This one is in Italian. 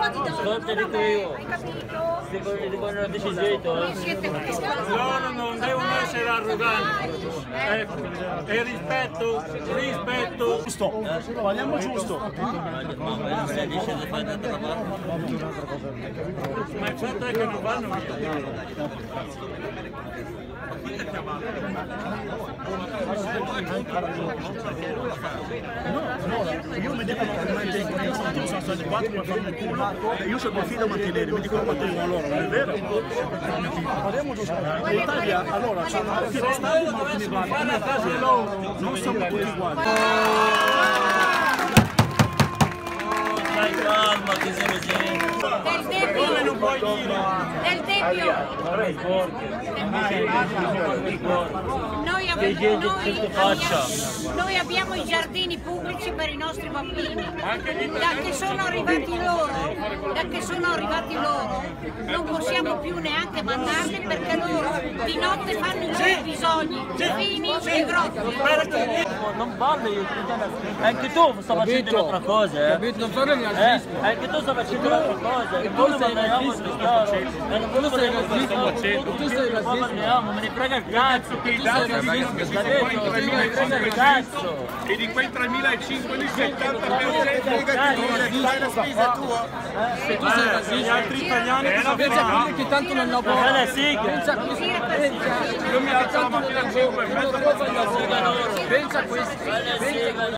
devono decidere i toni. Loro non devono essere arroganti. Ecco, e rispetto. Giusto, parliamo giusto. Ma se dice di fare un'altra parte. Ma il fatto è che non vanno via. No, io mi dico praticamente io sono stato alle 4 per farmi il culo e io c'ho il profilo a mantenere, mi dicono quanto io loro, non è vero? Parliamo giusto. In Italia allora c'è una fine stare ma fine base, non siamo tutti uguali. Dai calma, che sei messi. Come non puoi dire? Noi abbiamo i giardini pubblici per i nostri bambini, da che sono arrivati loro non possiamo più neanche mandarli perché loro di notte fanno i loro bisogni, vini e grotti. Non parli, anche tu stai facendo un'altra cosa, anche tu stai facendo un'altra cosa, e poi parliamo di questo. Tu sei razzista, me ne frega il cazzo, che i dati e di quei 3.500 il 70% di la spesa tua. Se tu sei razzista, gli altri italiani pensa a quelli che tanto non lavorano, pensa a questo, io mi alzo la mattina a 5 e mezzo, pensa a questo.